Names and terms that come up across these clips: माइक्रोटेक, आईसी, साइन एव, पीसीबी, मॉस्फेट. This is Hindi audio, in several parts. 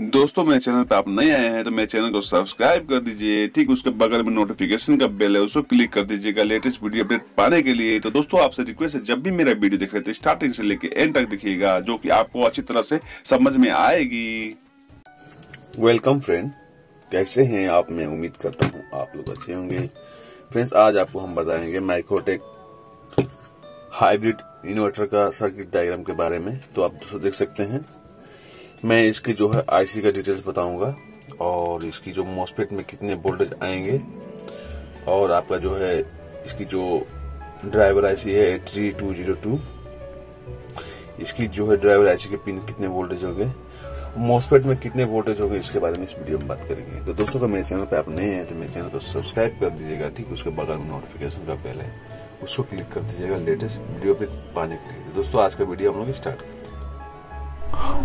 दोस्तों मेरे चैनल पर आप नए आए हैं तो मेरे चैनल को सब्सक्राइब कर दीजिए। ठीक उसके बगल में नोटिफिकेशन का बेल है, उसको क्लिक कर दीजिएगा लेटेस्ट वीडियो अपडेट पाने के लिए। तो दोस्तों आपसे रिक्वेस्ट है, जब भी मेरा वीडियो देख रहे थे स्टार्टिंग से लेके एंड तक देखिएगा, जो कि आपको अच्छी तरह से समझ में आएगी। वेलकम फ्रेंड, कैसे है आप? मैं उम्मीद करता हूँ आप लोग अच्छे होंगे। फ्रेंड्स आज आपको हम बताएंगे माइक्रोटेक हाइब्रिड इन्वर्टर का सर्किट डायग्राम के बारे में। तो आप दोस्तों देख सकते हैं, मैं इसकी जो है आईसी का डिटेल्स बताऊंगा और इसकी जो मॉस्फेट में कितने वोल्टेज आएंगे और आपका जो है इसकी जो ड्राइवर आईसी है 3202, इसकी जो है ड्राइवर आईसी के पिन कितने वोल्टेज होंगे, मॉस्फेट में कितने वोल्टेज होंगे, इसके बारे में इस वीडियो में बात करेंगे। तो दोस्तों अगर मेरे चैनल पर आप नए हैं तो मेरे चैनल को सब्सक्राइब कर दीजिएगा। ठीक उसके बगल में नोटिफिकेशन का बेल है, उसको क्लिक कर दीजिएगा लेटेस्ट वीडियो पे पाने के लिए। दोस्तों आज का वीडियो हम लोग स्टार्ट करते हैं।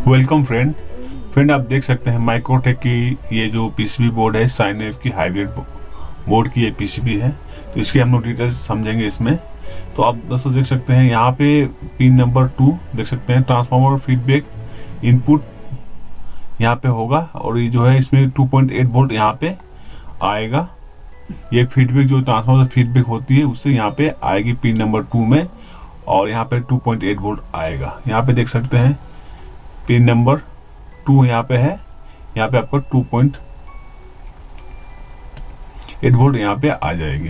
वेलकम फ्रेंड, आप देख सकते हैं माइक्रोटेक की ये जो पीसीबी बोर्ड है साइन एव की हाइब्रिड बोर्ड की ये पीसीबी है, तो इसके हम लोग डिटेल्स समझेंगे इसमें। तो आप दोस्तों देख सकते हैं यहाँ पे पिन नंबर 2 देख सकते हैं, ट्रांसफार्मर फीडबैक इनपुट यहाँ पे होगा और ये जो है इसमें 2.8 वोल्ट यहाँ पे आएगा। ये फीडबैक जो ट्रांसफार्मर फीडबैक होती है उससे यहाँ पे आएगी पिन नंबर 2 में और यहाँ पे 2.8 वोल्ट आएगा। यहाँ पे देख सकते हैं पिन नंबर 2 यहाँ पे है, यहाँ पे आपको 2.8 वोल्ट यहाँ पे आ जाएगी।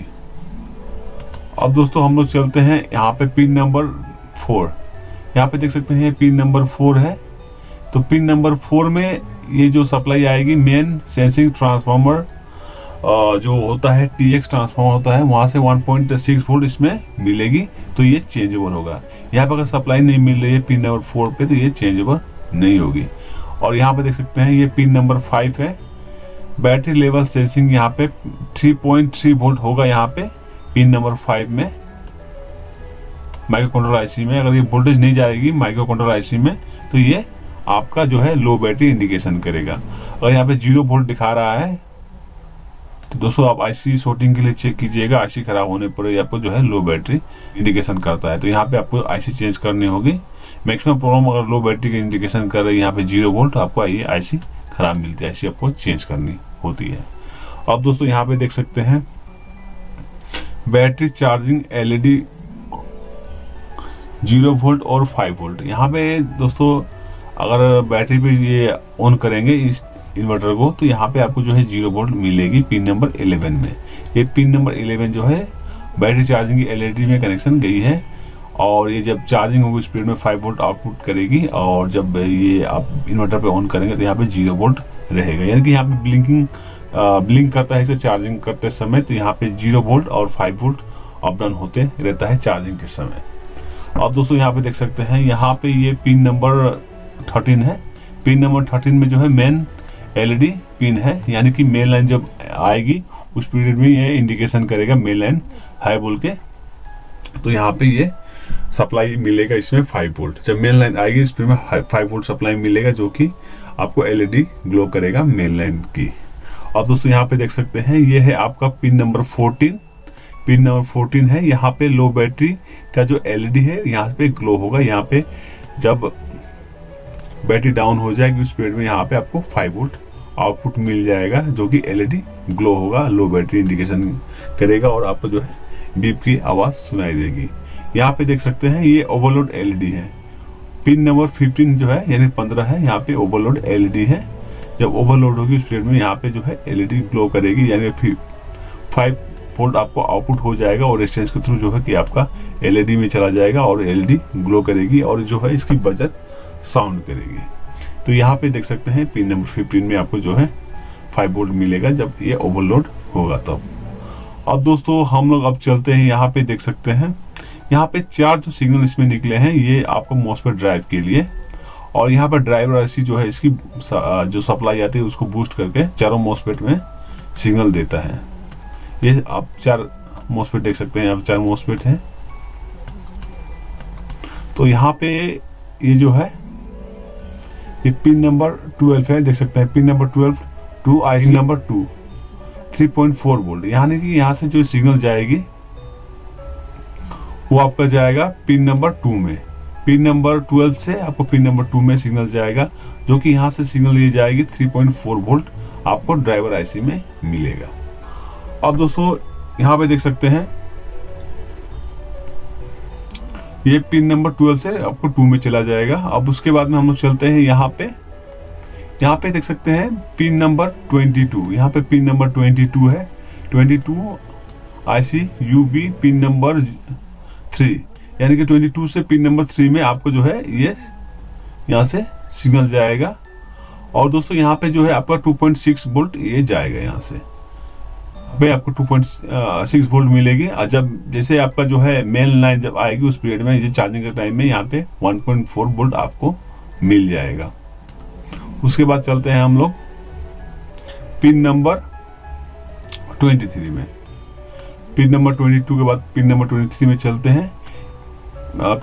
अब दोस्तों हम लोग चलते हैं यहाँ पे पिन नंबर 4, यहाँ पे देख सकते हैं पिन नंबर 4 है। तो पिन नंबर 4 में ये जो सप्लाई आएगी मेन सेंसिंग ट्रांसफार्मर जो होता है TX ट्रांसफार्मर होता है, वहाँ से 1.6 वोल्ट इसमें मिलेगी तो ये चेंजेबल होगा। यहाँ पर अगर सप्लाई नहीं मिल रही है पिन नंबर 4 पे तो ये चेंजेबल नहीं होगी। और यहाँ पे देख सकते हैं ये पिन नंबर 5 है, बैटरी लेवल सेंसिंग यहाँ पे 3.3 वोल्ट होगा। यहाँ पे पिन नंबर 5 में माइक्रो कंट्रोलर आईसी में अगर ये वोल्टेज नहीं जाएगी माइक्रो कंट्रोलर आईसी में तो ये आपका जो है लो बैटरी इंडिकेशन करेगा। और यहाँ पे 0 वोल्ट दिखा रहा है, तो दोस्तों आप आईसी शॉर्टिंग के लिए चेक कीजिएगा, आईसी खराब होने पर आपको जो है लो बैटरी इंडिकेशन करता है। तो यहाँ पे आपको आईसी चेंज करनी होगी। मैक्सिमम प्रॉब्लम अगर लो बैटरी का इंडिकेशन कर रही है यहाँ पे 0 वोल्ट, आपको ये आईसी खराब मिलती है, आईसी आपको चेंज करनी होती है। अब दोस्तों यहाँ पे देख सकते हैं बैटरी चार्जिंग एलईडी 0 वोल्ट और 5 वोल्ट। यहाँ पे दोस्तों अगर बैटरी पे ये ऑन करेंगे इस इन्वर्टर को तो यहाँ पे आपको जो है 0 वोल्ट मिलेगी पिन नंबर 11 में। ये पिन नंबर 11 जो है बैटरी चार्जिंग एलईडी में कनेक्शन गई है और ये जब चार्जिंग होगी स्पीड में 5 वोल्ट आउटपुट करेगी और जब ये आप इन्वर्टर पे ऑन करेंगे तो यहाँ पे 0 वोल्ट रहेगा, यानी कि यहाँ पे ब्लिंक करता है इसे चार्जिंग करते समय। तो यहाँ पे 0 वोल्ट और 5 वोल्ट अप डाउन होते रहता है चार्जिंग के समय। अब दोस्तों यहाँ पे देख सकते हैं यहाँ पे ये पिन नंबर 13 है, पिन नंबर 13 में जो है मेन एलईडी पिन है, यानी कि मेन लाइन जब आएगी उस पीरियड में ये इंडिकेशन करेगा मेन लाइन हाई वोल्ट के, तो यहाँ पे ये सप्लाई मिलेगा इसमें 5 वोल्ट। जब मेन लाइन आएगी इस में 5 वोल्ट सप्लाई मिलेगा जो कि आपको एलईडी ग्लो करेगा मेन लाइन की। अब दोस्तों यहाँ पे देख सकते हैं ये है आपका पिन नंबर 14, पिन नंबर 14 है। यहाँ पे लो बैटरी का जो एलईडी है यहाँ पे ग्लो होगा, यहाँ पे जब बैटरी डाउन हो जाएगी उस पीरियड में यहाँ पे आपको 5 वोल्ट आउटपुट मिल जाएगा जो कि एलईडी ग्लो होगा, लो बैटरी इंडिकेशन करेगा और आपको जो है बीप की आवाज़ सुनाई देगी। यहाँ पे देख सकते हैं ये ओवरलोड एलईडी है, पिन नंबर 15 जो है यानी 15 है, यहाँ पे ओवरलोड एलईडी है। जब ओवरलोड होगी उस पीरियड में यहाँ पे जो है एलईडी ग्लो करेगी, यानी फिर 5 वोल्ट आपको आउटपुट हो जाएगा और रेजिस्टेंस के थ्रू जो है कि आपका एलईडी में चला जाएगा और एलईडी ग्लो करेगी और जो है इसकी बजट साउंड करेगी। तो यहाँ पे देख सकते हैं पिन नंबर 15 में आपको जो है 5 वोल्ट मिलेगा जब ये ओवरलोड होगा तब। अब दोस्तों हम लोग अब चलते हैं यहाँ पे देख सकते हैं यहाँ पे 4 जो सिग्नल इसमें निकले हैं ये आपको मॉस्फेट ड्राइव के लिए, और यहाँ पर ड्राइवर आईसी जो है इसकी जो सप्लाई आती है उसको बूस्ट करके चारों मॉस्फेट में सिग्नल देता है। ये आप 4 मॉस्फेट देख सकते हैं, यहाँ पे 4 मॉस्फेट हैं। तो यहाँ पे ये जो है ये पिन नंबर 12 है, देख सकते हैं pin number 12 to आईसी number 2 3.4 volt, यानी कि यहाँ से जो सिग्नल जाएगी वो आपका जाएगा पिन नंबर 2 में। पिन नंबर 12 से आपको पिन नंबर 2 में सिग्नल जाएगा, जो कि यहाँ से सिग्नल ये जाएगी 3.4 वोल्ट आपको ड्राइवर आईसी में मिलेगा। अब दोस्तों यहाँ पे देख सकते हैं ये पिन नंबर 12 से आपको 2 में चला जाएगा। अब उसके बाद में हम लोग चलते हैं यहाँ पे देख सकते हैं पिन नंबर 22, यहाँ पे पिन नंबर 22 है, 22 आईसी यूबी पिन नंबर 3, यानी कि 22 से पिन नंबर 3 में आपको जो है ये यहाँ से सिग्नल जाएगा। और दोस्तों यहाँ पे जो है आपका 2.6 वोल्ट ये जाएगा, यहाँ से भाई आपको 2.6 वोल्ट मिलेगी। और जब जैसे आपका जो है मेन लाइन जब आएगी उस पीरियड में ये चार्जिंग के टाइम में यहाँ पे 1.4 वोल्ट आपको मिल जाएगा। उसके बाद चलते हैं हम लोग पिन नंबर 23 में, पिन नंबर 22 के बाद पिन नंबर 23 में चलते हैं।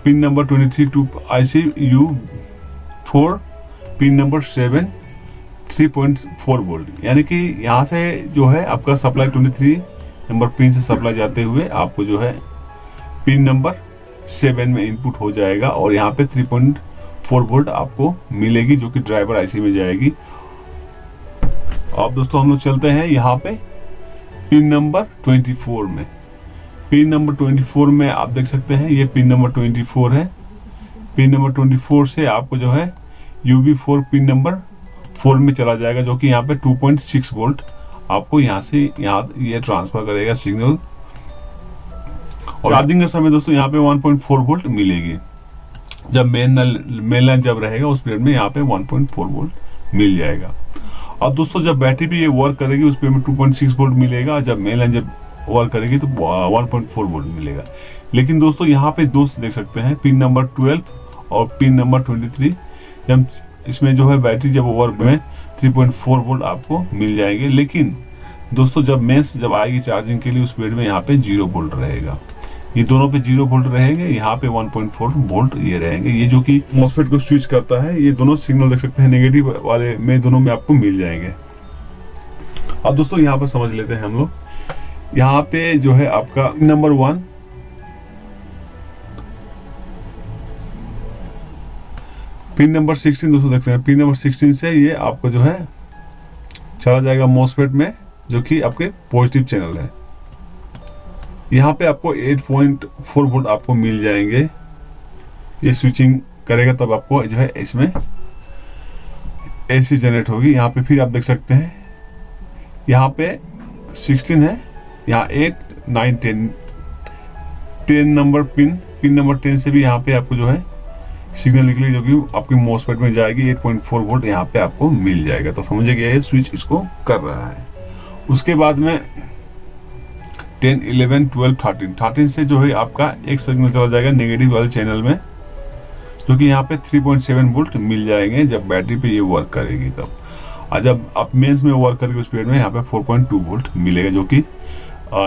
Pin number 23 to ICU4 pin number 7 3.4 volt, यानी कि यहाँ से जो है आपका सप्लाई 23 नंबर पिन से सप्लाई जाते हुए आपको जो है पिन नंबर 7 में इनपुट हो जाएगा और यहाँ पे 3.4 वोल्ट आपको मिलेगी जो कि ड्राइवर आईसी में जाएगी। अब दोस्तों हम लोग चलते हैं यहाँ पे पिन नंबर 24 में, पिन नंबर 24 में आप देख सकते हैं ये पिन नंबर 24 है, पिन नंबर 24 से आपको जो है UB4 पिन नंबर 4 में चला जाएगा, जो कि यहाँ पे 2.6 वोल्ट आपको यहाँ से यहाँ ये ट्रांसफर करेगा सिग्नल। और चार्जिंग के समय दोस्तों यहाँ पे 1.4 वोल्ट मिलेगी, जब मेन लाइन जब रहेगा उस पीरियड में यहाँ पे 1.4 वोल्ट मिल जाएगा। और दोस्तों जब बैटरी भी ये वर्क करेगी उस पीरियड में 2.6 वोल्ट मिलेगा, जब मेन लाइन जब वर्क करेगी तो 1.4 वोल्ट मिलेगा। लेकिन दोस्तों यहाँ पे दोस्त देख सकते हैं पिन नंबर 12 और पिन नंबर 23 जब इसमें जो है बैटरी जब वर्क में 3.4 वोल्ट आपको मिल जाएंगे, लेकिन दोस्तों जब मेंस जब आएगी चार्जिंग के लिए उस पीरियड में यहाँ पे 0 वोल्ट रहेगा, ये दोनों पे 0 वोल्ट रहेंगे, यहाँ पे 1.4 वोल्ट ये रहेंगे, ये जो कि मॉस्फेट को स्विच करता है। ये दोनों सिग्नल देख सकते हैं नेगेटिव वाले में, दोनों में आपको मिल जाएंगे। अब दोस्तों यहाँ पर समझ लेते हैं हम लोग, यहाँ पे जो है आपका नंबर 1 पिन नंबर 16 दोस्तों देखते हैं, पिन नंबर 16 से ये आपको जो है चला जाएगा मॉस्फेट में, जो कि आपके पॉजिटिव चैनल है। यहाँ पे आपको 8.4 वोल्ट आपको मिल जाएंगे, ये स्विचिंग करेगा तब आपको जो है इसमें एसी जनरेट होगी। यहाँ पे फिर आप देख सकते हैं यहाँ पे 16 है, यहाँ 8, 9, 10 नंबर पिन नंबर 10 से भी यहाँ पे आपको जो है सिग्नल निकली, जो कि आपकी मॉस्फेट में जाएगी। 8.4 वोल्ट यहाँ पे आपको मिल जाएगा, तो समझिए कि ये स्विच इसको कर रहा है। उसके बाद में 10, 11, 12, 13 से जो है आपका एक सिग्नल चला जाएगा नेगेटिव वाले चैनल में, जो कि यहाँ पे 3.7 वोल्ट मिल जाएंगे जब बैटरी पे ये वर्क करेगी तब, और जब आप मेन्स में वर्क करेगी उस पीरियड में यहाँ पे 4.2 वोल्ट मिलेगा, जो कि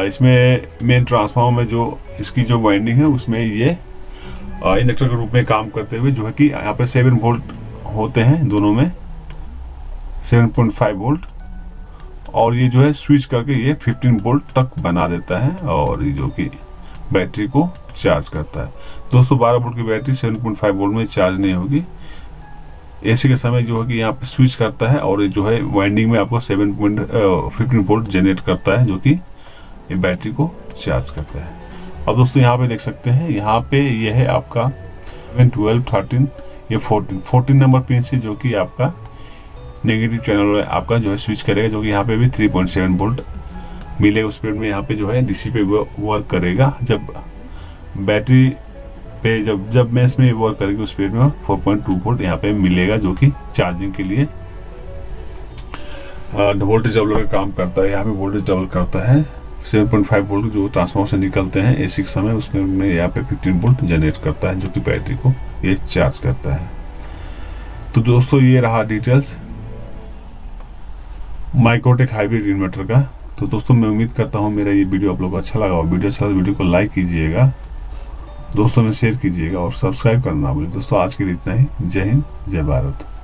इसमें मेन ट्रांसफार्मर में जो इसकी जो वाइंडिंग है उसमें ये इंडक्टर के रूप में काम करते हुए जो है कि यहाँ पे 7 वोल्ट होते हैं दोनों में, 7.5 वोल्ट, और ये जो है स्विच करके ये 15 वोल्ट तक बना देता है और ये जो कि बैटरी को चार्ज करता है। दोस्तों 12 वोल्ट की बैटरी 7.5 वोल्ट में चार्ज नहीं होगी, एसी के समय जो है कि यहाँ पे स्विच करता है और ये जो है वाइंडिंग में आपको 15 वोल्ट जनरेट करता है, जो कि ये बैटरी को चार्ज करता है। अब दोस्तों यहाँ पे देख सकते हैं यहाँ पे ये है आपका 12, 13, ये 14 नंबर पिन से जो कि आपका नेगेटिव चैनल है आपका जो है स्विच करेगा, जो कि यहाँ पे भी 3.7 वोल्ट मिलेगा उस पीरियड में। यहाँ पे जो है डीसी पे वर्क करेगा, जब बैटरी पे जब मैं इसमें वर्क करेगी उस पीरियड में 4.2 वोल्ट यहाँ पे मिलेगा, जो कि चार्जिंग के लिए वोल्टेज डबलर का काम करता है। यहाँ पे वोल्टेज डबल करता है, 7.5 वोल्ट जो ट्रांसफार्मर से निकलते हैं एसी के समय उसमें यहाँ पे 15 वोल्ट जनरेट करता है, जो कि बैटरी को ये चार्ज करता है। तो दोस्तों ये रहा डिटेल्स माइक्रोटेक हाइब्रिड इन्वर्टर का। तो दोस्तों मैं उम्मीद करता हूँ मेरा ये वीडियो आप लोग को अच्छा लगा हो। वीडियो अच्छा लगा वीडियो को लाइक कीजिएगा, दोस्तों में शेयर कीजिएगा और सब्सक्राइब करना बोले। दोस्तों आज के लिए इतना ही। जय हिंद, जय भारत।